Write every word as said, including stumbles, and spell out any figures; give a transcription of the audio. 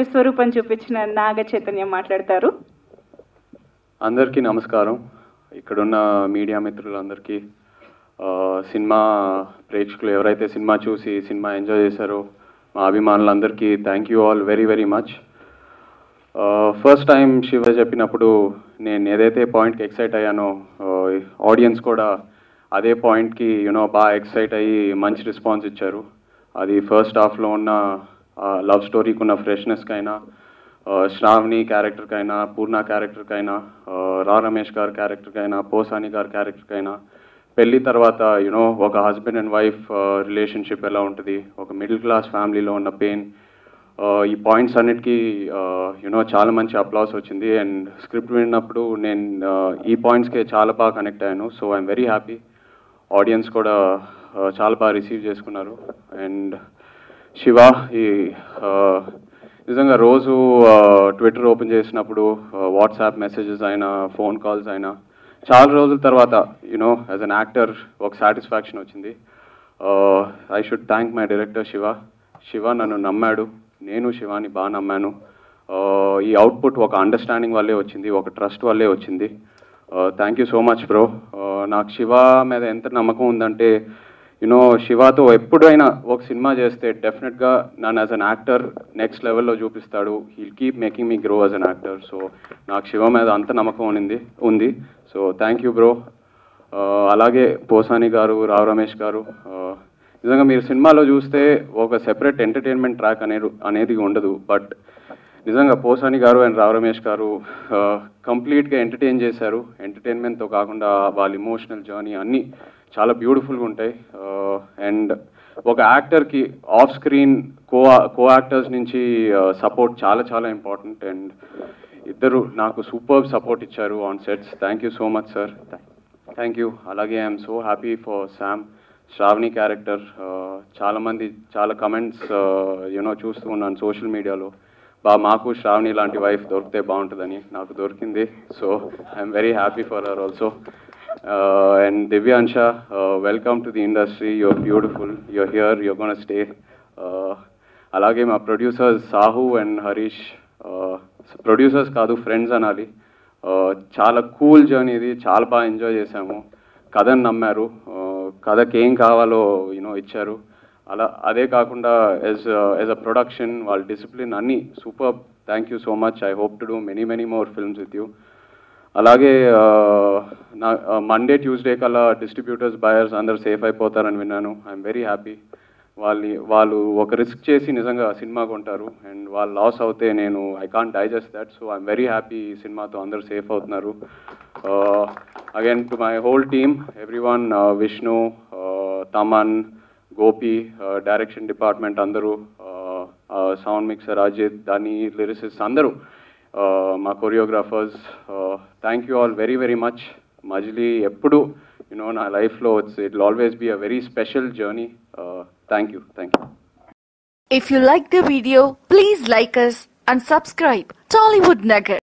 విశ్వరూపం చూపించిన నాగ చైతన్య మాట్లాడతారు. అందరికీ నమస్కారం. ఇక్కడున్న మీడియా మిత్రులందరికీ, సినిమా ప్రేక్షకులు ఎవరైతే సినిమా చూసి సినిమా ఎంజాయ్ చేశారో మా అభిమానులందరికీ thank you all very very much. First time Shiva చెప్పినప్పుడు నేను ఏదైతే పాయింట్కి ఎక్సైట్ అయ్యానో ఆడియన్స్ కూడా అదే పాయింట్కి యూనో బాగా ఎక్సైట్ అయ్యి మంచి రెస్పాన్స్ ఇచ్చారు. అది ఫస్ట్ హాఫ్లో ఉన్న లవ్ స్టోరీకి ఉన్న ఫ్రెష్నెస్కైనా, శ్రావణి క్యారెక్టర్కైనా, పూర్ణ క్యారెక్టర్కైనా, రా రమేష్ గారి క్యారెక్టర్కైనా, పోసాని గారి క్యారెక్టర్కైనా, పెళ్ళి తర్వాత యూనో ఒక హస్బెండ్ అండ్ వైఫ్ రిలేషన్షిప్ ఎలా ఉంటుంది, ఒక మిడిల్ క్లాస్ ఫ్యామిలీలో ఉన్న పెయిన్, ఈ పాయింట్స్ అన్నిటికీ యూనో చాలా మంచి అప్లాస్ వచ్చింది. అండ్ స్క్రిప్ట్ విన్నప్పుడు నేను ఈ పాయింట్స్కే చాలా బాగా కనెక్ట్ అయ్యాను. So I'm very happy. Audience కూడా చాలా బాగా రిసీవ్ చేసుకున్నారు. అండ్ శివ ఈ నిజంగా రోజు ట్విట్టర్ ఓపెన్ చేసినప్పుడు వాట్సాప్ మెసేజెస్ అయినా, ఫోన్ కాల్స్ అయినా, చాలా రోజుల తర్వాత యూనో యాజ్ అన్ యాక్టర్ ఒక సాటిస్ఫాక్షన్ వచ్చింది. I should thank my director Shiva. Shiva నన్ను నమ్మాడు, నేను శివాని బాగా నమ్మాను. ఈ అవుట్పుట్ ఒక అండర్స్టాండింగ్ వల్లే వచ్చింది, ఒక ట్రస్ట్ వల్లే వచ్చింది. Thank you so much bro. నాకు శివ మీద ఎంత నమ్మకం ఉందంటే యూనో శివతో ఎప్పుడైనా ఒక సినిమా చేస్తే డెఫినెట్గా నన్ను యాజ్ అన్ యాక్టర్ నెక్స్ట్ లెవెల్లో చూపిస్తాడు. He'll keep making me grow as an actor. So నాకు శివ మీద అంత నమ్మకం ఉంది ఉంది సో థ్యాంక్ యూ బ్రో. అలాగే పోసాని గారు, రావు రమేష్ గారు, నిజంగా మీరు సినిమాలో చూస్తే ఒక సెపరేట్ ఎంటర్టైన్మెంట్ ట్రాక్ అనే అనేది ఉండదు. బట్ నిజంగా పోసాని గారు అండ్ రావు రమేష్ గారు కంప్లీట్గా ఎంటర్టైన్ చేశారు. ఎంటర్టైన్మెంట్తో కాకుండా వాళ్ళ ఇమోషనల్ జర్నీ అన్నీ చాలా బ్యూటిఫుల్గా ఉంటాయి. అండ్ ఒక యాక్టర్కి off screen co co actors నుంచి సపోర్ట్ చాలా చాలా ఇంపార్టెంట్. అండ్ ఇద్దరు నాకు సూపర్ సపోర్ట్ ఇచ్చారు on sets. Thank you so much sir, thank you. అలాగే I'm so happy for Sam, Shravani character. చాలామంది చాలా కమెంట్స్ యూనో చూస్తూ ఉన్నాను సోషల్ మీడియాలో, బా మాకు శ్రావణి లాంటి వైఫ్ దొరికితే బాగుంటుందని. నాకు దొరికింది. So I'm very happy for her also. Uh, and Divyansha, uh, welcome to the industry. You're beautiful. You're here. You're gonna stay. Uh, alage ma producers Sahu and Harish, uh, producers kadu friends anali. Uh, chala cool journey idi. Chala ba enjoy chesamu. Kadanu nammaru. Kadaki em kavalo you know icharu. Ala ade kaakunda as a, as a production wal discipline anni superb. Thank you so much. I hope to do many many more films with you. అలాగే నా Monday Tuesday కల్లా distributors, buyers అందరు safe అయిపోతారని విన్నాను. I'm very happy. వాళ్ళని వాళ్ళు ఒక risk చేసి నిజంగా సినిమా కొంటారు. అండ్ వాళ్ళు లాస్ అవుతే నేను I can't digest that. So I'm very happy ఈ సినిమాతో అందరు సేఫ్ అవుతున్నారు. Again to my whole team, everyone, Vishnu, Thaman, Gopi, direction department అందరూ, సౌండ్ మిక్సర్ రాజిత్, దాని లిరిసిస్ అందరూ, మా choreographers, thank you all very very much. Majili ఎప్పుడు యూనో నా లైఫ్లో it's it always be a very special journey. Thank you. If you like the video, please like us and subscribe Tollywood Nugget.